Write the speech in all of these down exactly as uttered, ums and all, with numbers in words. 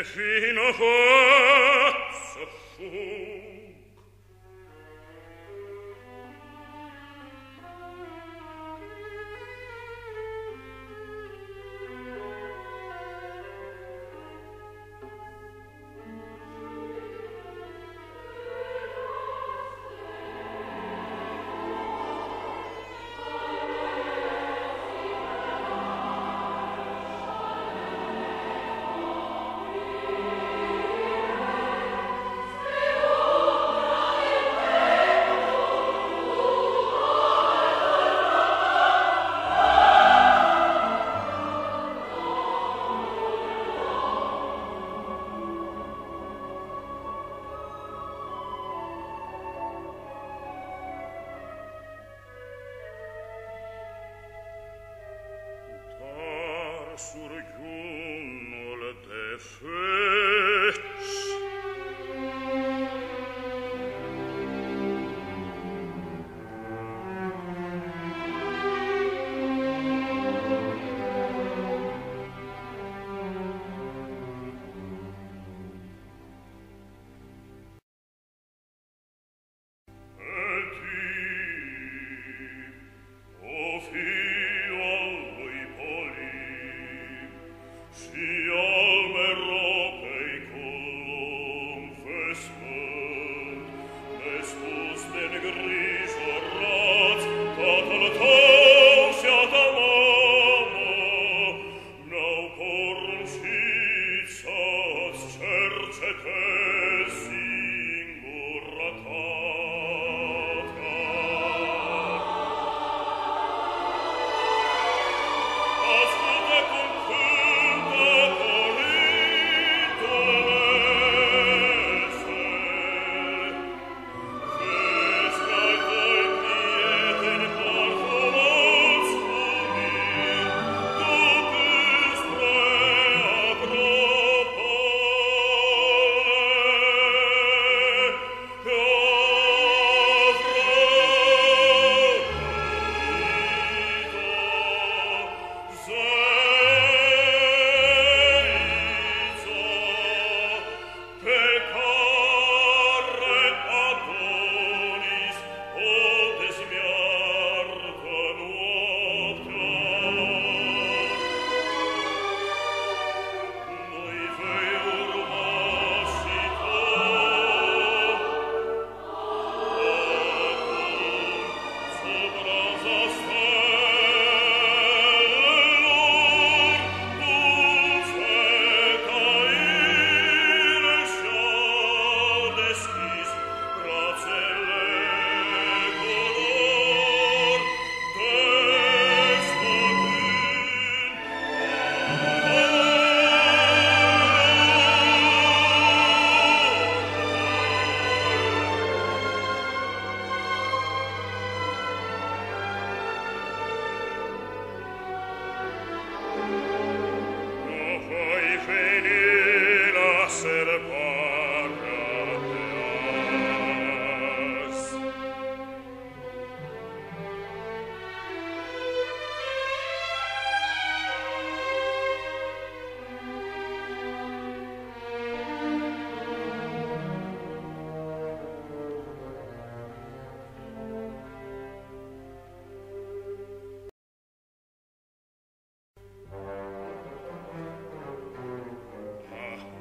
e fino forza fu. Surgiunul de feț, e ti, o fi.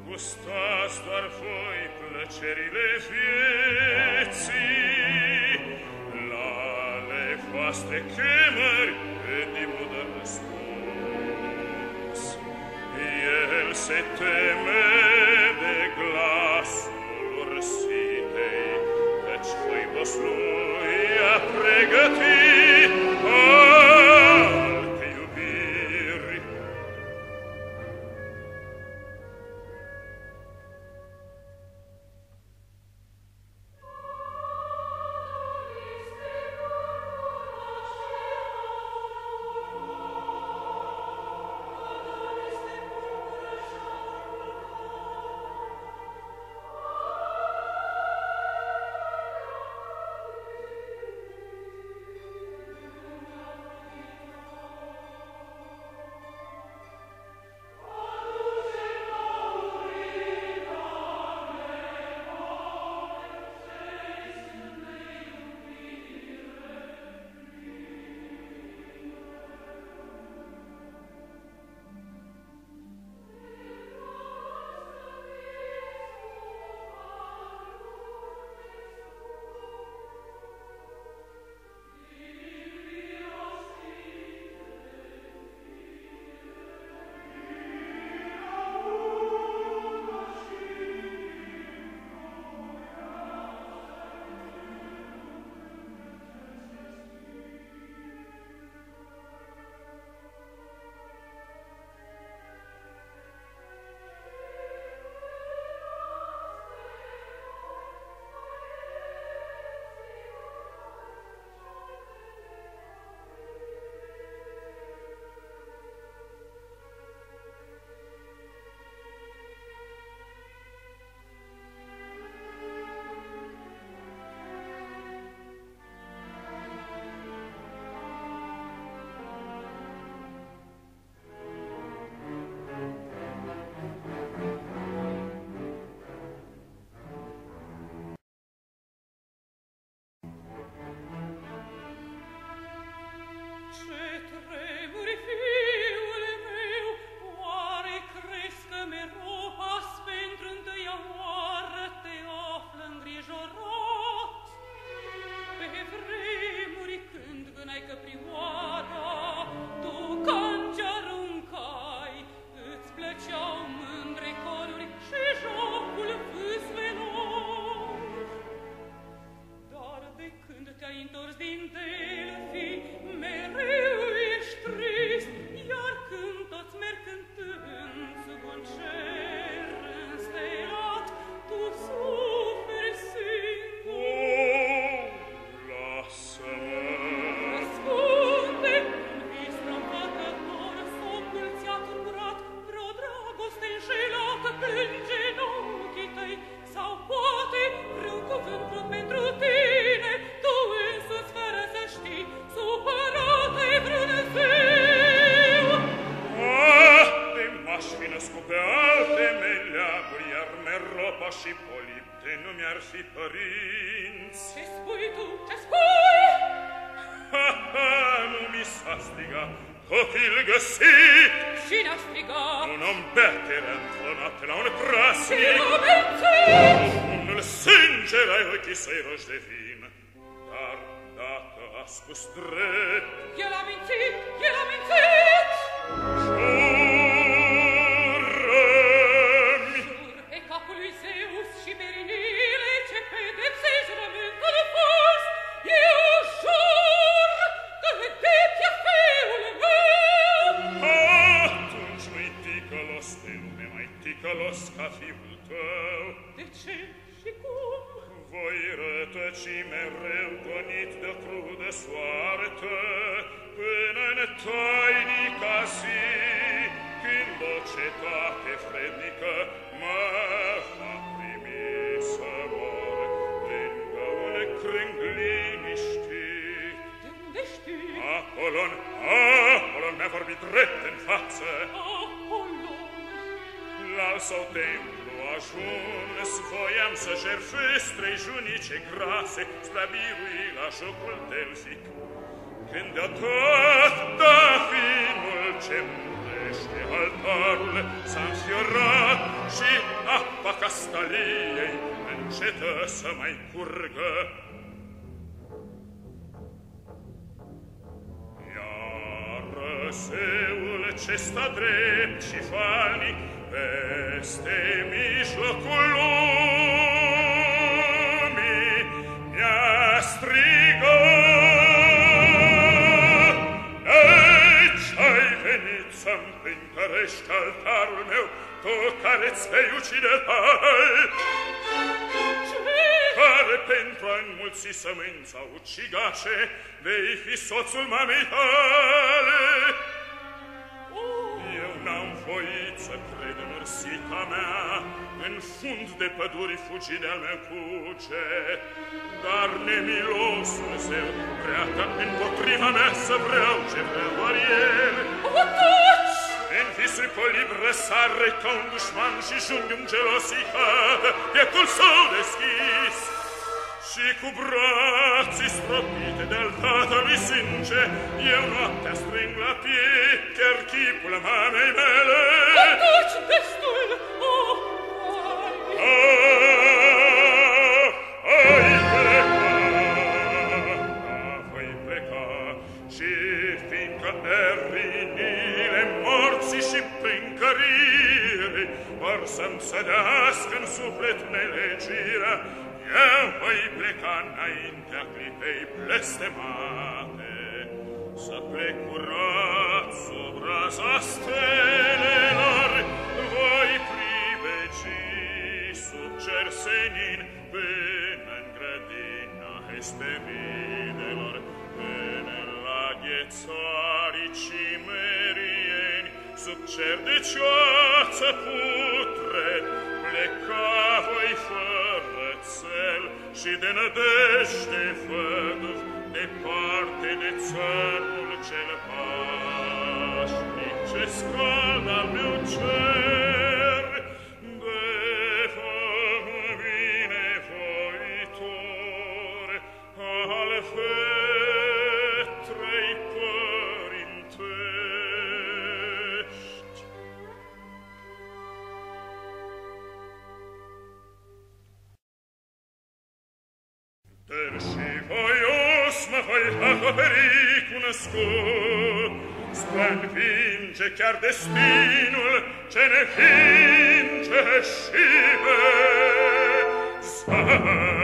Gustați doar voi plăcerile vieții, la ale voastre chemări inimul dă răspuns. El se teme de glasul ursitei, căci voi vă-ți lui a pregătit alte iubiri. Iarme ropa și polipte nu mi-ar fi părinți. Ce spui tu? Ce spui? Ha, ha, nu mi s-a strigat copil găsit. Cine a strigat? Un om betere întonat la un prasnic. Cine a mințit? Unul sincer ai ochii să-i rogi de vin. Dar dacă a spus drept, el a mințit, el a mințit. Jură-mi! Jur pe capul lui Zeus și Berinile ce pedepsești jurământul fost. Eu jur că hădepia feul meu. Atunci nu-i ticălos de lume, mai ticălos ca fiul tău. De ce și cum? Voi rătăci mereu gonit de crudă soartă, până-n toinica zi, când o cetate frednică mă va primi să mor lângă un crâng liniștit. De unde știi? Apolon, Apolon mi-a vorbit drept în față. Apolon! La-l sau templu ajuns, voiam să jertfesc trei junice grase, slăbirui la jocul delfic. Când de-a tot Dafinul ce mânește altarul s-a înfiorat și apa castaliei încetă să mai curgă. Iară zeul ce sta drept și falnic peste mijlocul lumii mi-a strigat. Să-mi pântărești altarul meu, tu care-ți vei ucide hai. Care pentru a înmulți sămânța ucigașe, vei fi soțul mamei tale. Eu n-am voit să cred în ursita mea, în fund de păduri fugit de-al meu cuget. Dar nemilosul zeu vrea ca împotriva mea să vreau ce vreau doar el. În visuri polibre sare ca un dușman și junghiul gelos îi cadă pieptul său deschis. Și cu brații stropite de-al tatălui sânge, eu noaptea strâng la piept chiar chipul mamei mele. Atunci destul, o, ai! Ai pleca, voi pleca și fiindcă erinile morții și pâncărire vor să-mi sădească în suflet nelegirea, eu voi pleca înaintea clipei blestemate, să plec curat sub raza stelelor, voi privegi sub cer senin până-n grădina hesperidelor, până-n laghețarii cimerieni, sub cer de ceață putred, pleca voi fără și de nădejde văduv departe de țărul cel pașnic ce scald al meu cer de făcut binevoitor al fetrei părintești. Dar și voios mă voi acoperi cu născut, spre-nvinge chiar destinul ce ne finge și mă zai.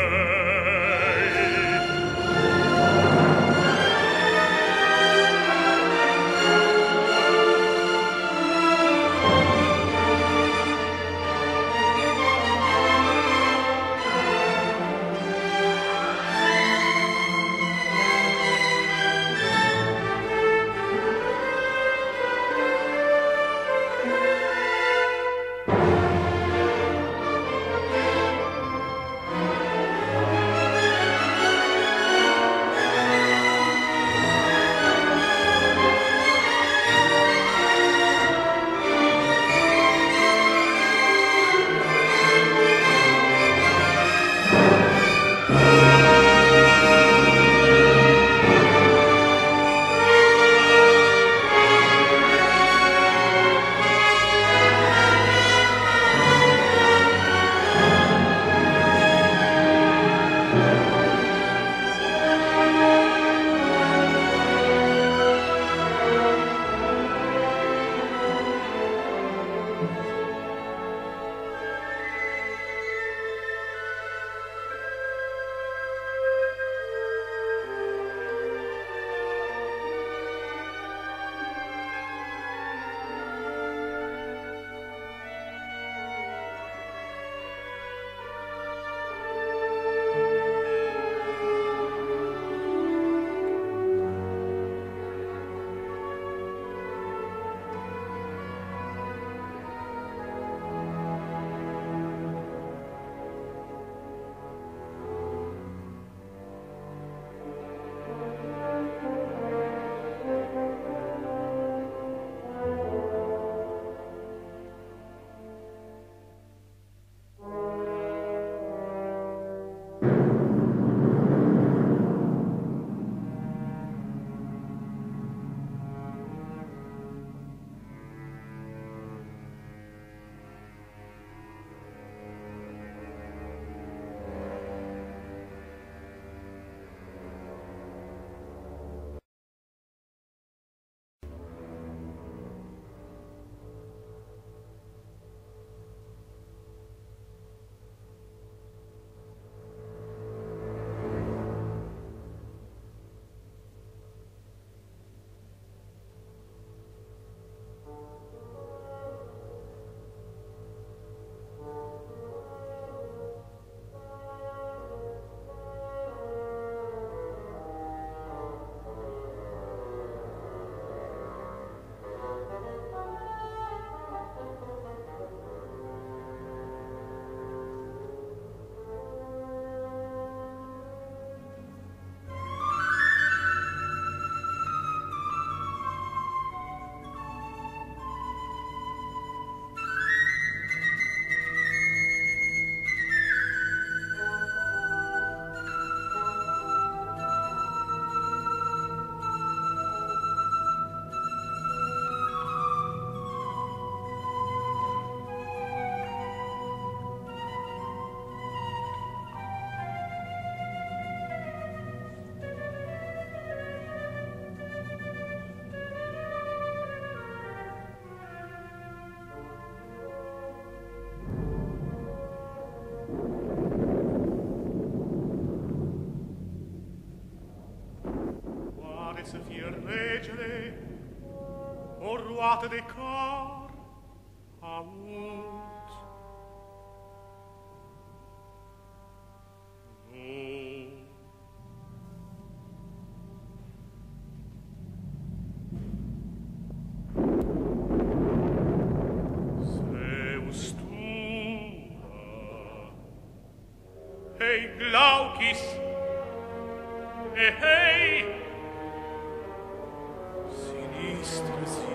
regele, o roată de car aud. Nu. Zeus tua, hei Glaucis, ehei! Sinistra zi!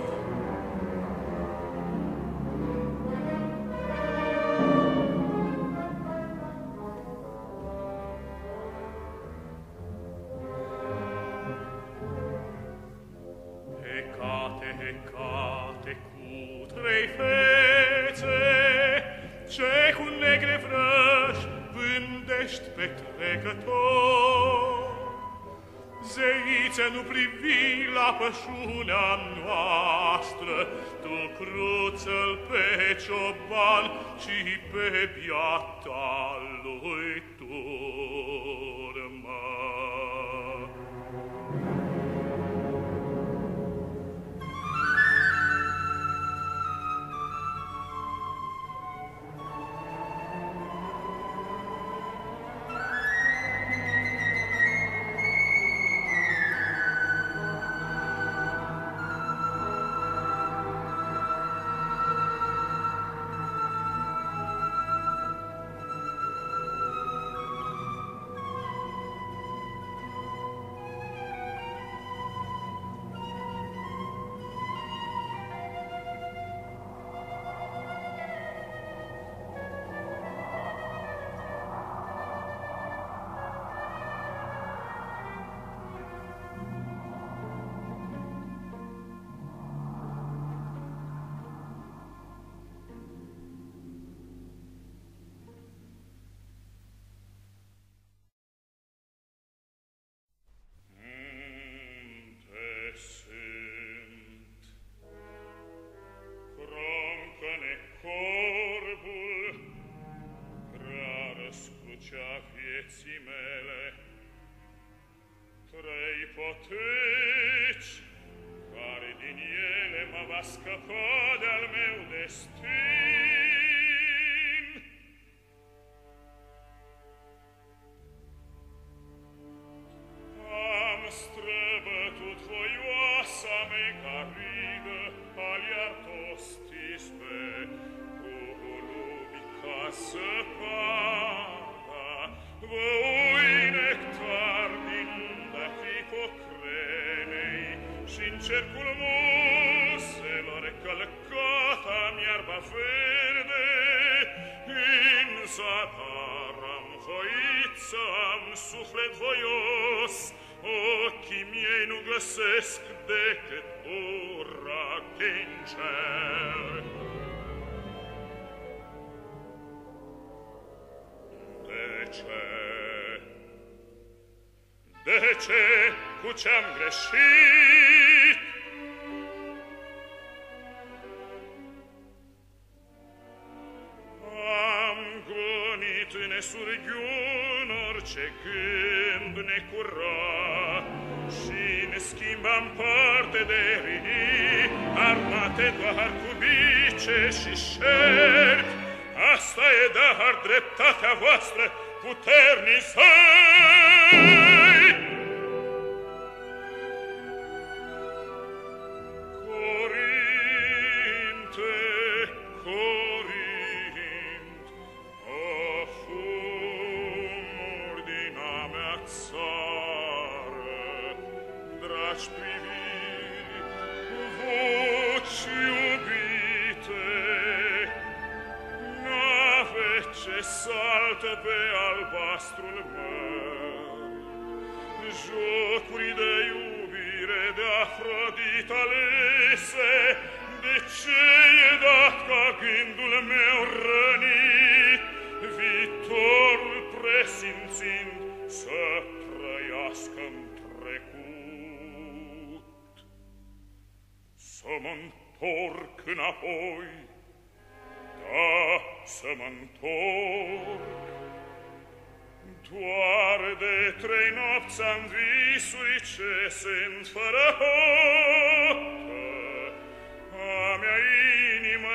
Hecate, hecate, cu trei fețe, ce cu negre vrăși vândești pe trecători. Zeițe, nu privi la pășunea noastră, tu cruță-l pe cioban și pe biata lui turmă. Vieții mele, trei poteci, care din ele mă va scăpa de-al meu destin. Am străbătut voioasa mea carigă, aliar tostis pe cuvulumi ca să par. Voi nectar din daficocrenei și în cercul muselor călcata în iarba verde, în zadar am voit să am suflet voios, ochii miei nu găsesc decât ura din cer. De ce? De ce? Cu ce-am greșit? Am gonit nesurghiun orice gând necurat și ne schimbam parte de rinii armate doar cu bice și șerpi. Asta e dar dreptatea voastră, puternici săi! Corinte, Corint, o fumuri din a mea țară, dragi priviri, voci iubite, ce saltă pe albastrul mării, jocuri de iubire de Afrodita alese, de ce e dat ca gândul meu rănit, viitorul presimțind să trăiască în trecut, să mă-ntorc înapoi. Da, să mă-ntorc, Doar de trei nopți am visuri ce sunt fără hotă, a mea inimă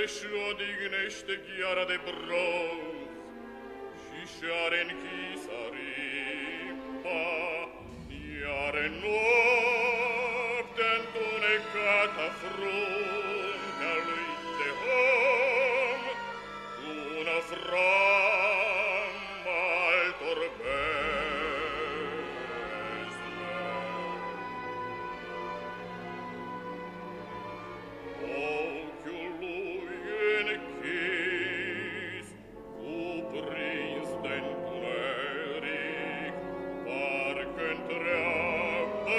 și odihnește gheara de bronz și și-are închis aripa, iar noaptea întunecată fruntea lui de om, una frama altor bezme. Ochiul lui închis, cuprins de-ntuneric, parcă-ntreabă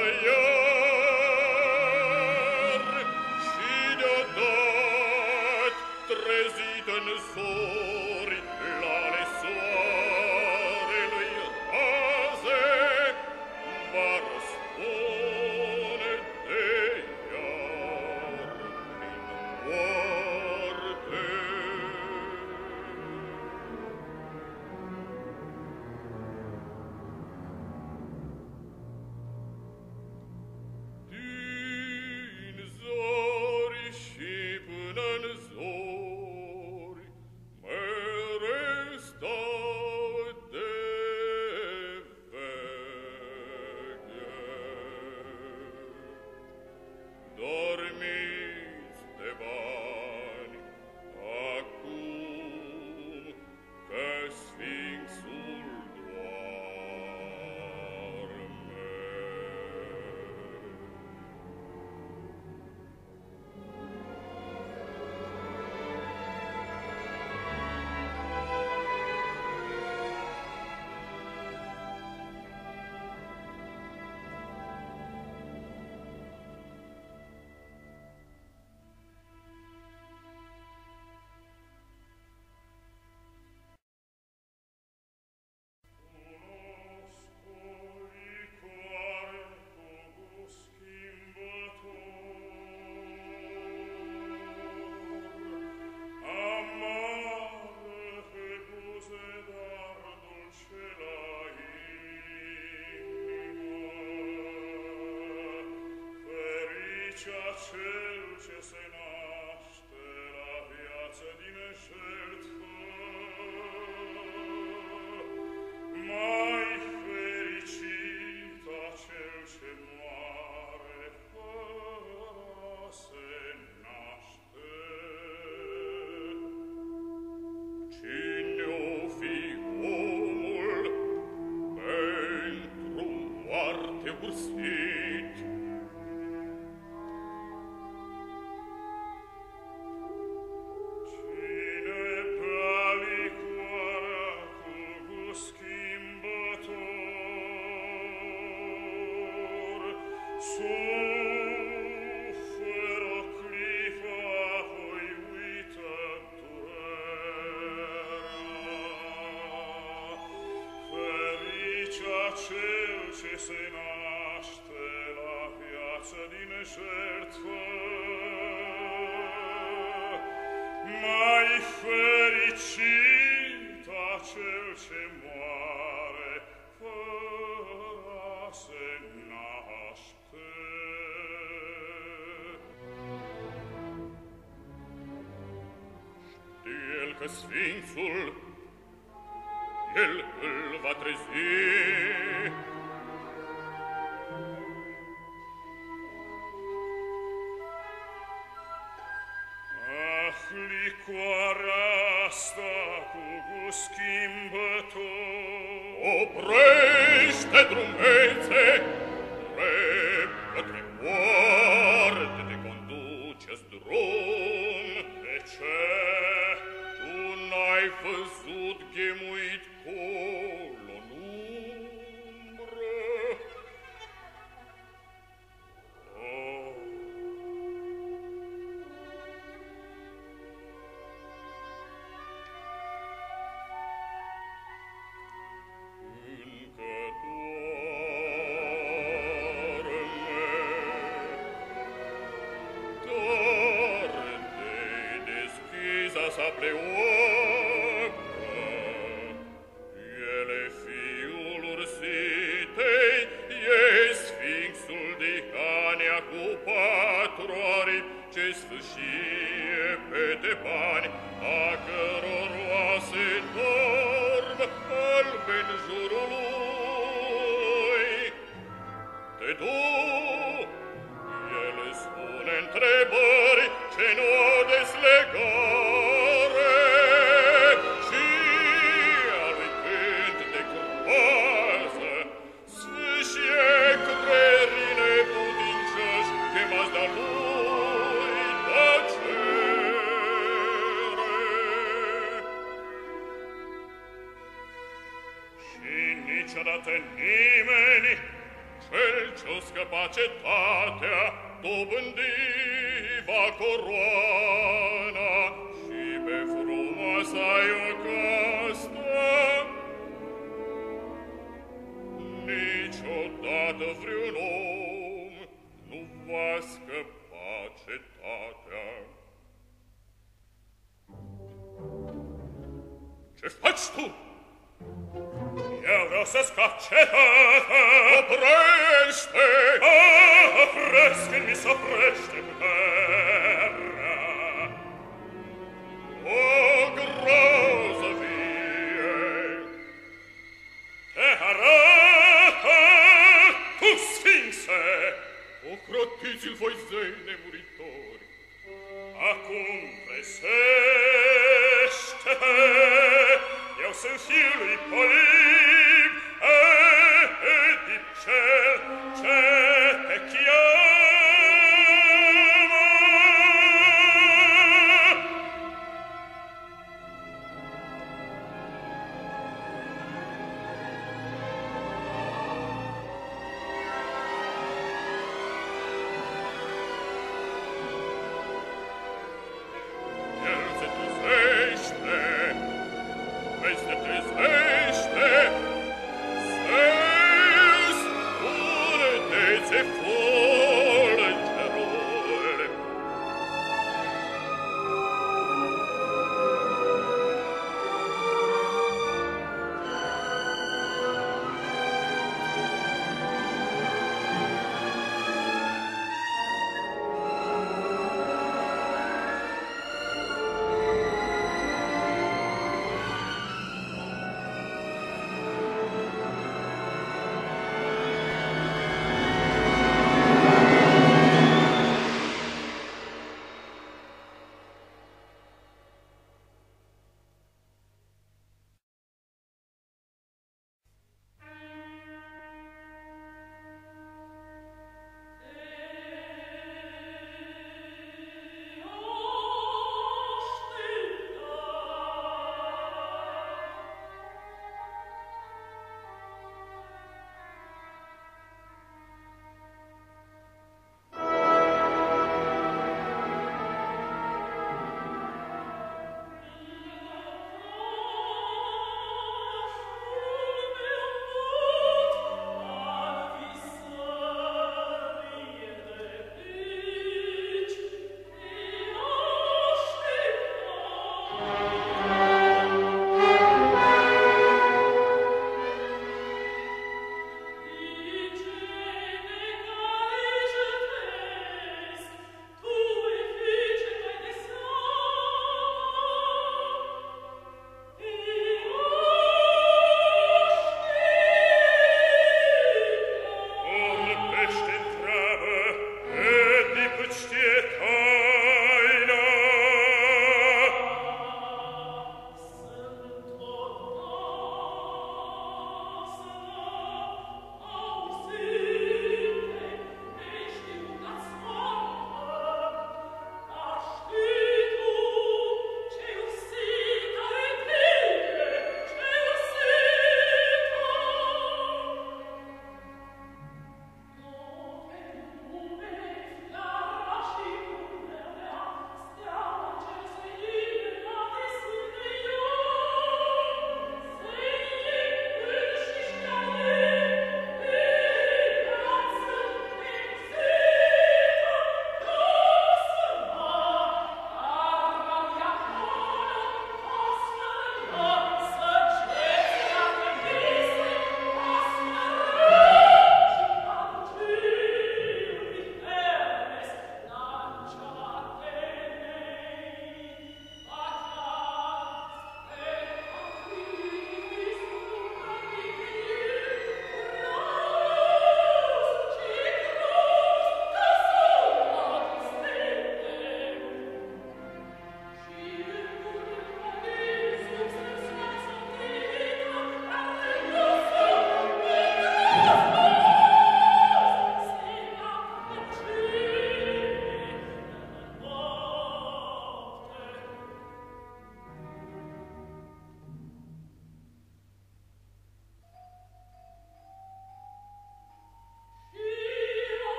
trezit în zori, la soarelui raze, va răspune de iar prin moarte. Din zori și până în zori, dormiți de bani acum, că Sfinxul doarme. Cel ce se naște la viață din eșertă, mai fericit a cel ce moare fără se naște. Cine-o fi omul pentru moarte ursit, suferă clipa voi uită durerea, fericea cel ce se naște la viață din jertfă, mai fericit a cel ce moare fără a se naște. Știe-l că Sfinxul, el îl va trezi. Ah, licoarea asta cu gust schimbător, oprește drumețe, repede moarte te conduce-ți drum. De ce tu n-ai văzut ghemuit colo-n umbră? Oh. Încă doar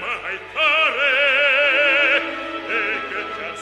mai tare decât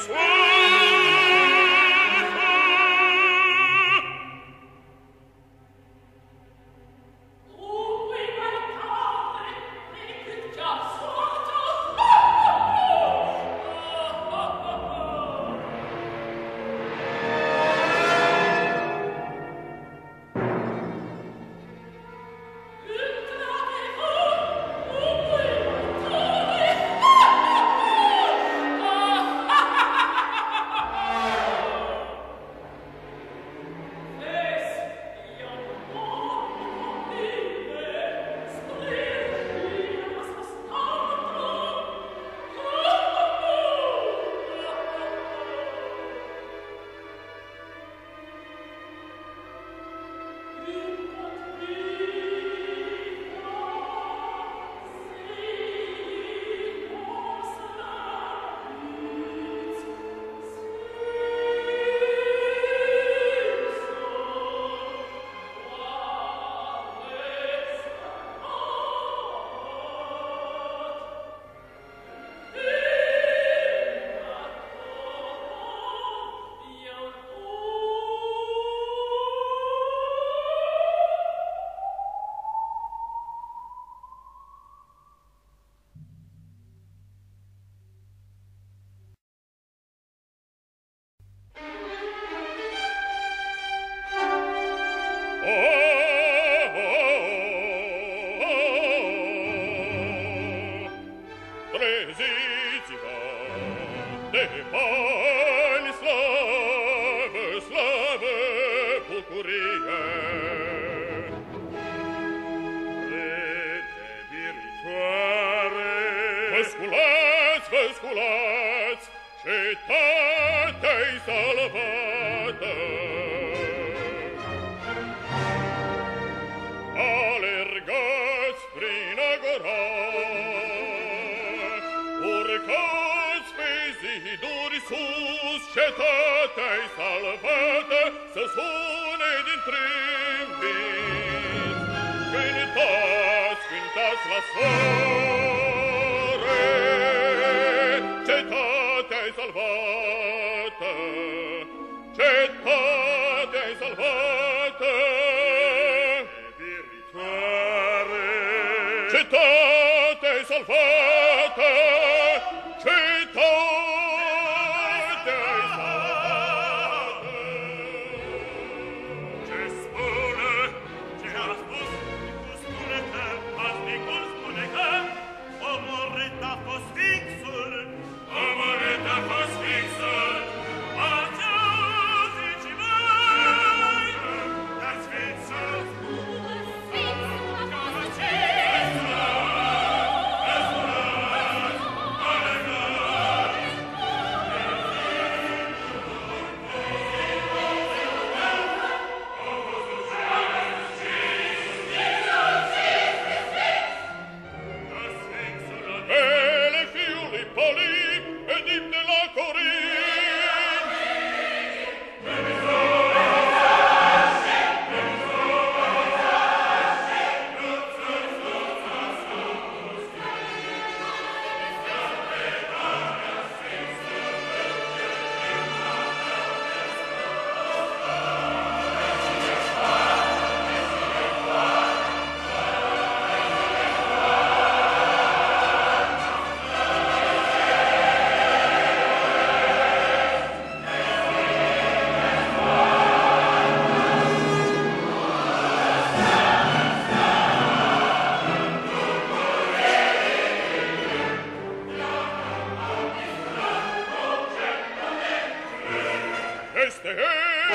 este el,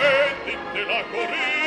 el tip de la corrida.